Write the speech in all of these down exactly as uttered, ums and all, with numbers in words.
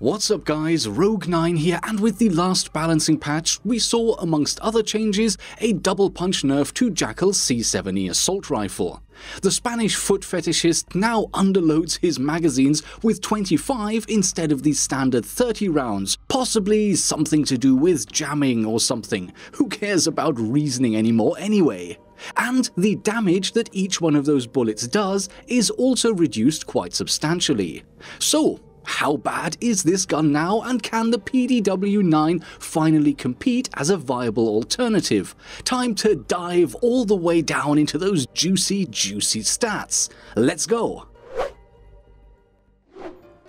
What's up guys, Rogue nine here, and with the last balancing patch we saw, amongst other changes, a double punch nerf to Jackal's C seven E assault rifle. The Spanish foot fetishist now underloads his magazines with twenty-five instead of the standard thirty rounds, possibly something to do with jamming or something. Who cares about reasoning anymore anyway? And the damage that each one of those bullets does is also reduced quite substantially. So, how bad is this gun now, and can the P D W nine finally compete as a viable alternative? Time to dive all the way down into those juicy, juicy stats. Let's go!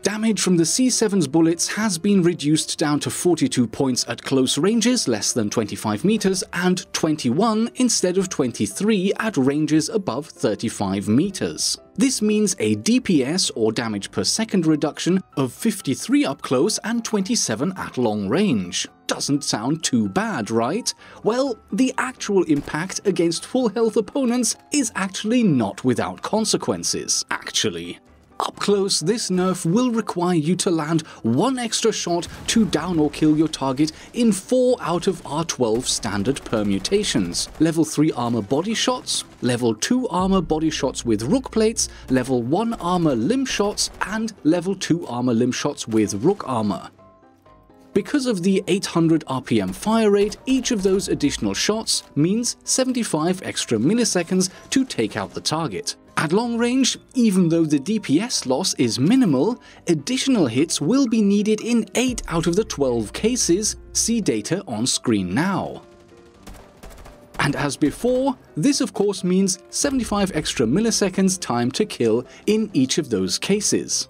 Damage from the C seven's bullets has been reduced down to forty-two points at close ranges less than twenty-five meters and twenty-one instead of twenty-three at ranges above thirty-five meters. This means a D P S or damage per second reduction of fifty-three up close and twenty-seven at long range. Doesn't sound too bad, right? Well, the actual impact against full health opponents is actually not without consequences, actually. Up close, this nerf will require you to land one extra shot to down or kill your target in four out of R twelve standard permutations: level three armor body shots, level two armor body shots with Rook plates, level one armor limb shots, and level two armor limb shots with Rook armor. Because of the eight hundred R P M fire rate, each of those additional shots means seventy-five extra milliseconds to take out the target. At long range, even though the D P S loss is minimal, additional hits will be needed in eight out of the twelve cases. See data on screen now. And as before, this of course means seventy-five extra milliseconds time to kill in each of those cases.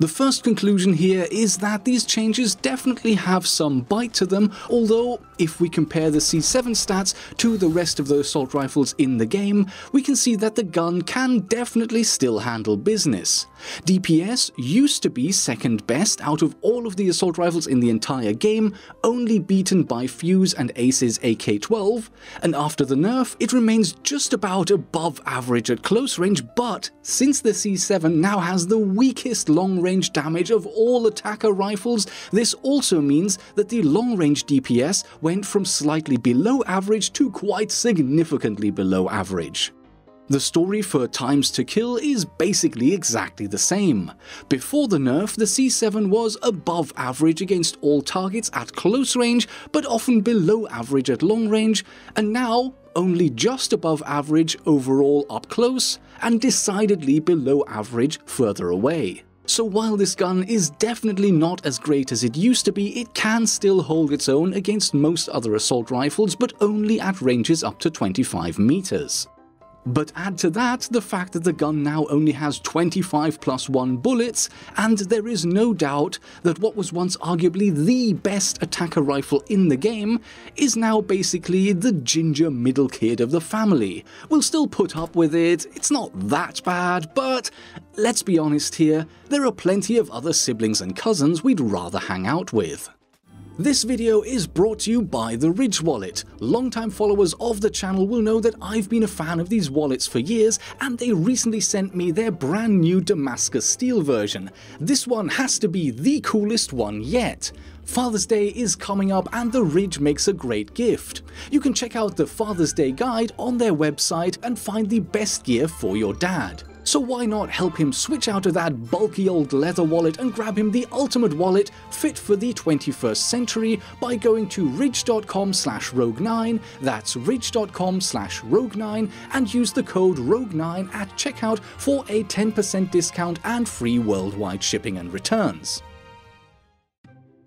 The first conclusion here is that these changes definitely have some bite to them, although if we compare the C seven stats to the rest of the assault rifles in the game, we can see that the gun can definitely still handle business. D P S used to be second best out of all of the assault rifles in the entire game, only beaten by Fuse and Ace's A K twelve, and after the nerf it remains just about above average at close range, but since the C seven now has the weakest long range range damage of all attacker rifles, this also means that the long-range D P S went from slightly below average to quite significantly below average. The story for times to kill is basically exactly the same. Before the nerf, the C seven was above average against all targets at close range, but often below average at long range, and now only just above average overall up close, and decidedly below average further away. So while this gun is definitely not as great as it used to be, it can still hold its own against most other assault rifles, but only at ranges up to twenty-five meters. But add to that the fact that the gun now only has twenty-five plus one bullets, and there is no doubt that what was once arguably the best attacker rifle in the game is now basically the ginger middle kid of the family. We'll still put up with it, it's not that bad, but let's be honest here, there are plenty of other siblings and cousins we'd rather hang out with. This video is brought to you by The Ridge Wallet. Longtime followers of the channel will know that I've been a fan of these wallets for years, and they recently sent me their brand new Damascus Steel version. This one has to be the coolest one yet. Father's Day is coming up and The Ridge makes a great gift. You can check out the Father's Day guide on their website and find the best gear for your dad. So why not help him switch out of that bulky old leather wallet and grab him the ultimate wallet fit for the twenty-first century by going to ridge dot com slash rogue nine, that's ridge dot com slash rogue nine, and use the code rogue nine at checkout for a ten percent discount and free worldwide shipping and returns.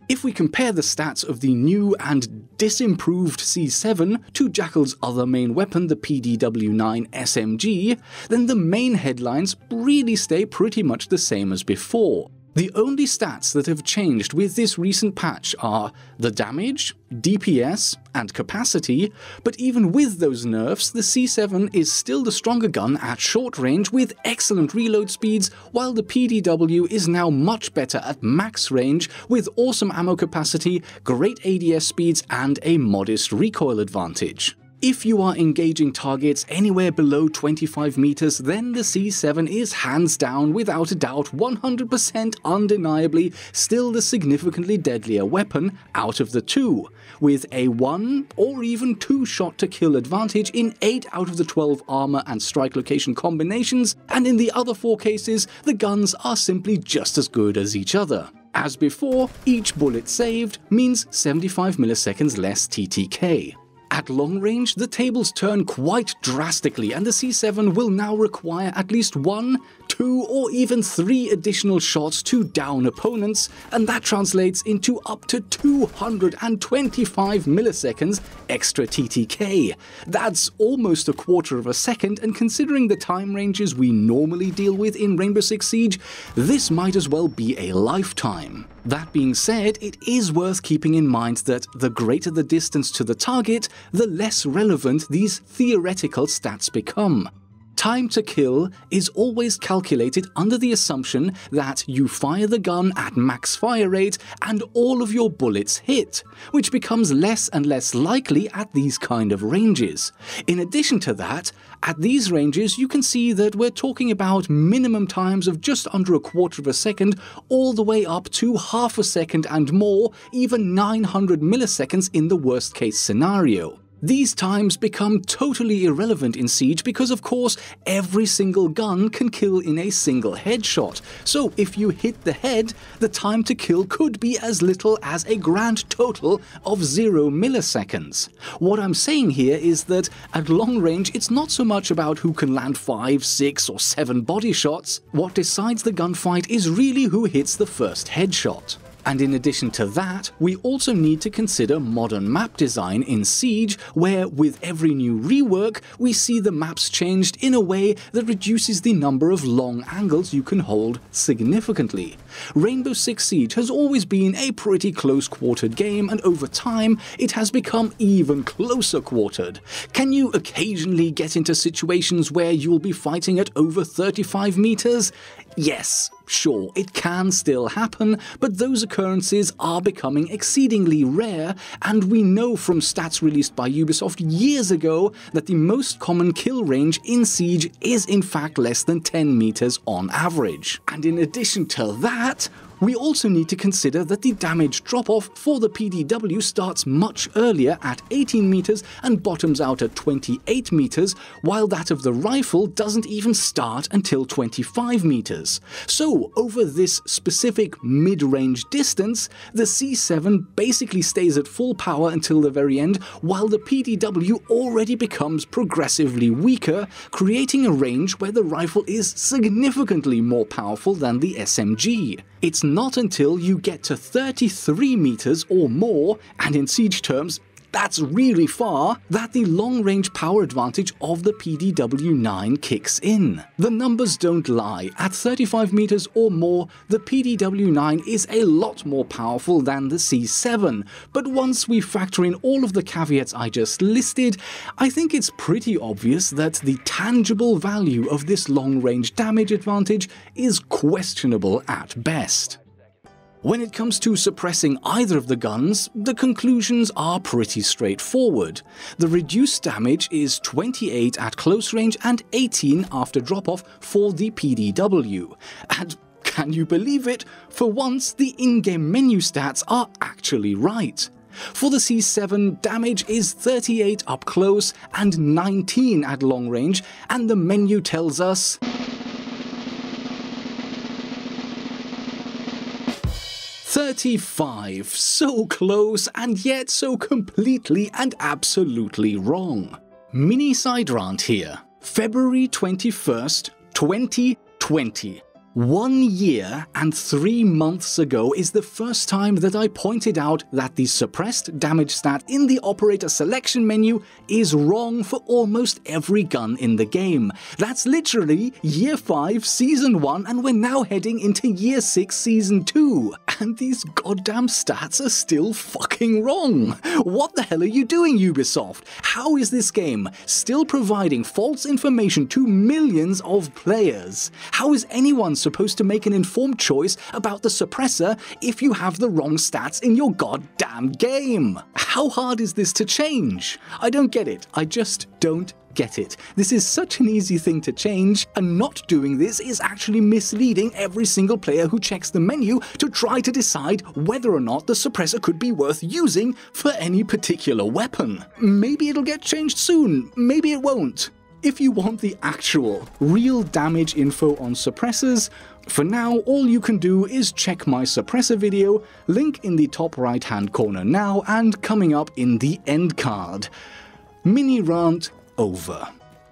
If we compare the stats of the new and disimproved C seven to Jackal's other main weapon, the P D W nine S M G, then the main headlines really stay pretty much the same as before. The only stats that have changed with this recent patch are the damage, D P S, and capacity, but even with those nerfs, the C seven is still the stronger gun at short range with excellent reload speeds, while the P D W is now much better at max range with awesome ammo capacity, great A D S speeds, and a modest recoil advantage. If you are engaging targets anywhere below twenty-five meters, then the C seven is hands down, without a doubt, one hundred percent undeniably still the significantly deadlier weapon out of the two, with a one or even two shot to kill advantage in eight out of the twelve armor and strike location combinations, and in the other four cases, the guns are simply just as good as each other. As before, each bullet saved means seventy-five milliseconds less T T K. At long range, the tables turn quite drastically, and the C seven will now require at least one, two, or even three additional shots to down opponents, and that translates into up to two hundred twenty-five milliseconds extra T T K. That's almost a quarter of a second, and considering the time ranges we normally deal with in Rainbow Six Siege, this might as well be a lifetime. That being said, it is worth keeping in mind that the greater the distance to the target, the less relevant these theoretical stats become. Time to kill is always calculated under the assumption that you fire the gun at max fire rate and all of your bullets hit, which becomes less and less likely at these kind of ranges. In addition to that, at these ranges you can see that we're talking about minimum times of just under a quarter of a second all the way up to half a second and more, even nine hundred milliseconds in the worst case scenario. These times become totally irrelevant in Siege because, of course, every single gun can kill in a single headshot. So if you hit the head, the time to kill could be as little as a grand total of zero milliseconds. What I'm saying here is that at long range, it's not so much about who can land five, six, or seven body shots. What decides the gunfight is really who hits the first headshot. And in addition to that, we also need to consider modern map design in Siege, where with every new rework, we see the maps changed in a way that reduces the number of long angles you can hold significantly. Rainbow Six Siege has always been a pretty close-quartered game, and over time, it has become even closer-quartered. Can you occasionally get into situations where you'll be fighting at over thirty-five meters? Yes. Sure, it can still happen, but those occurrences are becoming exceedingly rare, and we know from stats released by Ubisoft years ago that the most common kill range in Siege is in fact less than ten meters on average. And in addition to that, we also need to consider that the damage drop-off for the P D W starts much earlier at eighteen meters and bottoms out at twenty-eight meters, while that of the rifle doesn't even start until twenty-five meters. So over this specific mid-range distance, the C seven basically stays at full power until the very end, while the P D W already becomes progressively weaker, creating a range where the rifle is significantly more powerful than the S M G. It's not until you get to thirty-three meters or more, and in Siege terms, that's really far, that the long-range power advantage of the P D W nine kicks in. The numbers don't lie. At thirty-five meters or more, the P D W nine is a lot more powerful than the C seven, but once we factor in all of the caveats I just listed, I think it's pretty obvious that the tangible value of this long-range damage advantage is questionable at best. When it comes to suppressing either of the guns, the conclusions are pretty straightforward. The reduced damage is twenty-eight at close range and eighteen after drop-off for the P D W. And can you believe it? For once, the in-game menu stats are actually right. For the C seven, damage is thirty-eight up close and nineteen at long range, and the menu tells us thirty-five, so close and yet so completely and absolutely wrong. Mini side rant here. February twenty-first, twenty twenty. One year and three months ago is the first time that I pointed out that the suppressed damage stat in the operator selection menu is wrong for almost every gun in the game. That's literally year five, season one, and we're now heading into year six, season two. And these goddamn stats are still fucking wrong. What the hell are you doing, Ubisoft? How is this game still providing false information to millions of players? How is anyone supposed to make an informed choice about the suppressor if you have the wrong stats in your goddamn game. How hard is this to change? I don't get it. I just don't get it. This is such an easy thing to change, and not doing this is actually misleading every single player who checks the menu to try to decide whether or not the suppressor could be worth using for any particular weapon. Maybe it'll get changed soon, maybe it won't. If you want the actual, real damage info on suppressors, for now all you can do is check my suppressor video, link in the top right hand corner now, and coming up in the end card. Mini rant over.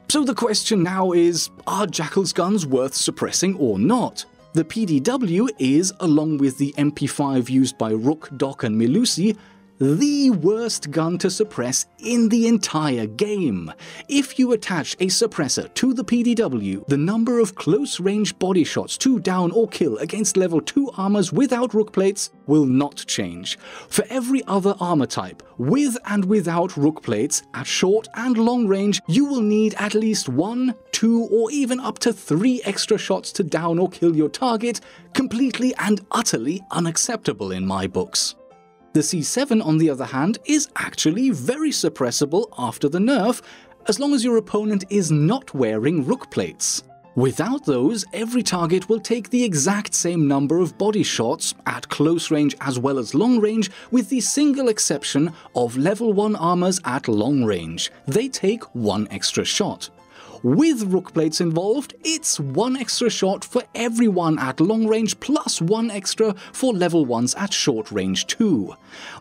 So the question now is, are Jackal's guns worth suppressing or not? The P D W is, along with the M P five used by Rook, Doc and Melusi, the worst gun to suppress in the entire game. If you attach a suppressor to the P D W, the number of close-range body shots to down or kill against level two armors without Rook plates will not change. For every other armor type, with and without Rook plates, at short and long range, you will need at least one, two, or even up to three extra shots to down or kill your target, completely and utterly unacceptable in my books. The C seven, on the other hand, is actually very suppressible after the nerf, as long as your opponent is not wearing Rook plates. Without those, every target will take the exact same number of body shots, at close range as well as long range, with the single exception of level one armors at long range. They take one extra shot. With Rook plates involved, it's one extra shot for everyone at long range plus one extra for level ones at short range too.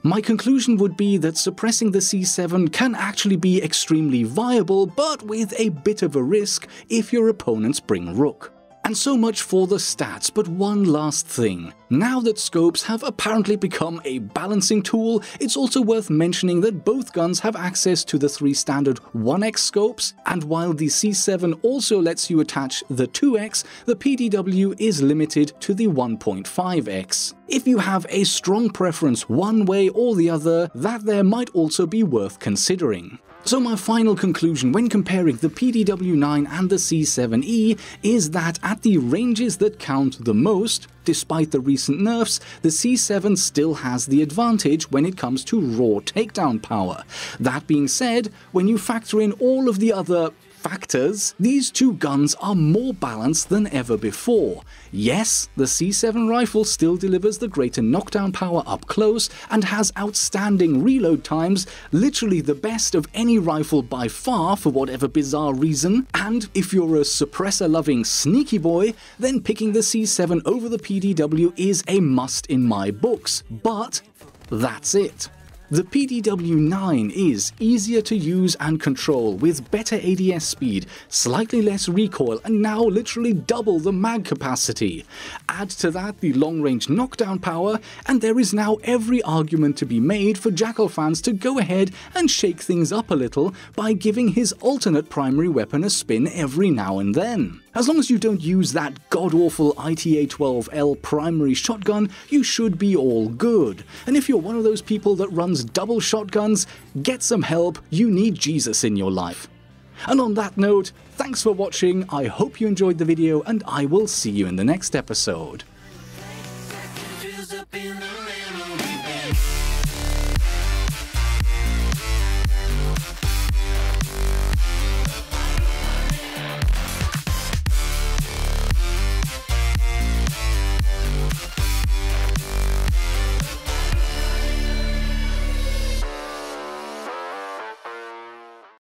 My conclusion would be that suppressing the C seven can actually be extremely viable, but with a bit of a risk if your opponents bring Rook. And so much for the stats, but one last thing. Now that scopes have apparently become a balancing tool, it's also worth mentioning that both guns have access to the three standard one X scopes, and while the C seven also lets you attach the two X, the P D W is limited to the one point five X. If you have a strong preference one way or the other, that there might also be worth considering. So my final conclusion when comparing the P D W nine and the C seven E is that at the ranges that count the most, despite the recent nerfs, the C seven still has the advantage when it comes to raw takedown power. That being said, when you factor in all of the other factors, these two guns are more balanced than ever before. Yes, the C seven rifle still delivers the greater knockdown power up close and has outstanding reload times, literally the best of any rifle by far for whatever bizarre reason, and if you're a suppressor-loving sneaky boy, then picking the C seven over the P D W is a must in my books, but that's it. The P D W nine is easier to use and control, with better A D S speed, slightly less recoil, and now literally double the mag capacity. Add to that the long-range knockdown power, and there is now every argument to be made for Jackal fans to go ahead and shake things up a little by giving his alternate primary weapon a spin every now and then. As long as you don't use that god-awful I T A twelve L primary shotgun, you should be all good. And if you're one of those people that runs double shotguns, get some help, you need Jesus in your life. And on that note, thanks for watching, I hope you enjoyed the video, and I will see you in the next episode.